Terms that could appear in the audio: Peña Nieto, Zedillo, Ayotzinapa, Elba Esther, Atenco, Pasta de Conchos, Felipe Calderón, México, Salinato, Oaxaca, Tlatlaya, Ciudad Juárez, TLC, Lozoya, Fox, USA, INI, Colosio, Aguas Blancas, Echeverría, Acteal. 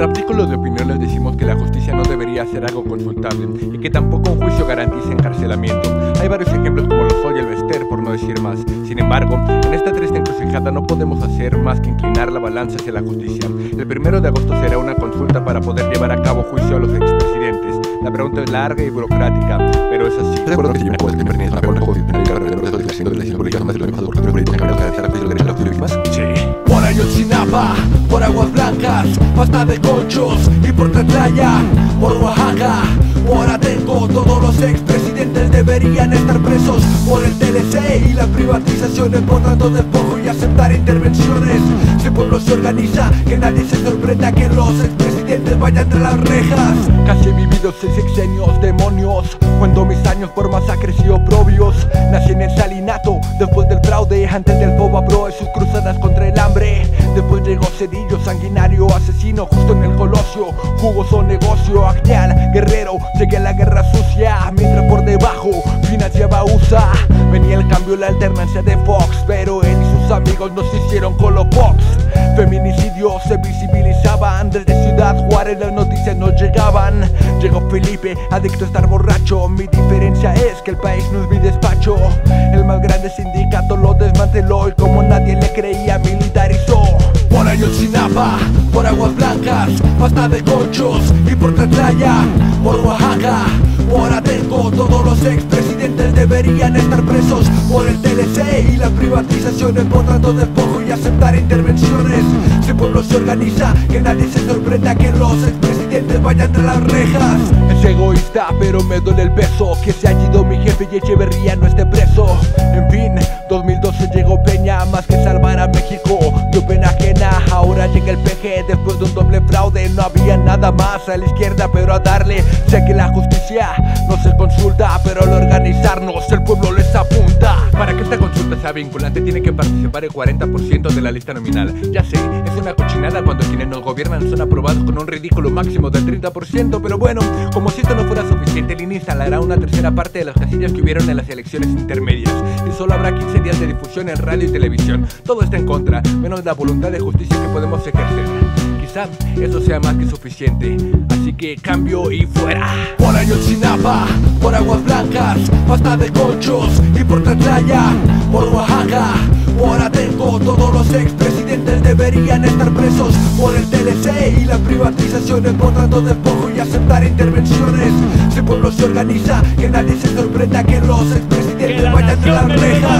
nuestro artículo de opinión les decimos que la justicia no debería ser algo consultable y que tampoco un juicio garantice encarcelamiento. Hay varios ejemplos como Lozoya, Elba Esther, por no decir más. Sin embargo, en esta triste encrucijada no podemos hacer más que inclinar la balanza hacia la justicia. El 1 de agosto será una consulta para poder llevar a cabo juicio a los expresidentes. La pregunta es larga y burocrática, pero es así. Sí. Por Ayotzinapa, por Aguas Blancas, Pasta de Conchos y por Tlatlaya, por Oaxaca, por Atenco, todos los expresidentes deberían estar presos por el TLC y las privatizaciones, por tanto despojo y aceptar intervenciones. Si el pueblo se organiza, que nadie se sorprenda que los expresidentes vayan tras las rejas. Casi he vivido 6 sexenios, demonios, cuando mis años por masacres y oprobios. Nací en el Salinato, después del fraude, antes del boba bro y sus cruzadas contra el hambre. Después llegó Zedillo, sanguinario, asesino, justo en el Colosio, jugoso negocio. Acteal, guerrero, llegué a la guerra sucia, mientras por debajo financiaba USA. Venía el cambio, la alternancia de Fox, pero él y sus amigos nos hicieron con los Fox. Feminicidios se visibilizaban desde Ciudad Juárez, las noticias no llegaban. Llegó Felipe, adicto a estar borracho, mi diferencia es que el país no es mi despacho. El más grande sindicato lo desmanteló y como nadie le creía militarizó. Por Ayotzinapa, por Aguas Blancas, Pasta de Conchos y por Tlatlaya, por Oaxaca, por Atenco, todos los expresidentes deberían estar presos por el TLC y las privatizaciones, por tanto despojo y aceptar intervenciones. Si el pueblo se organiza, que nadie se sorprenda que los expresidentes vayan tras las rejas. Es egoísta, pero me duele el peso que se ha ido mi jefe y Echeverría no esté preso. En fin, 2012 llegó Peña, más que salvar a México dio pena ajena. Ahora llega el PG, después de un doble fraude no había nada más a la izquierda pero a darle. Sé que la justicia no se consulta, pero al organizarnos el pueblo les apunta. Para que esta consulta sea vinculante tiene que participar el 40% de la lista nominal. Ya sé, es una cochinada cuando quienes nos gobiernan son aprobados con un ridículo máximo del 30%, pero bueno, como si esto no fuera suficiente, el INI instalará una tercera parte de las casillas que hubieron en las elecciones intermedias y solo habrá 15 días de difusión en radio y televisión. Todo está en contra, menos la voluntad de justicia que podemos ejercer. Quizá eso sea más que suficiente, así que cambio y fuera. Por Ayotzinapa, por Aguas Blancas, Pasta de Conchos y por Tlatlaya, por Oaxaca, por Atenco, todos los expresidentes deberían estar presos por el TLC y las privatizaciones, por tanto despojo y aceptar intervenciones. Si el pueblo se organiza, que nadie se sorprenda que los expresidentes vayan tras las rejas.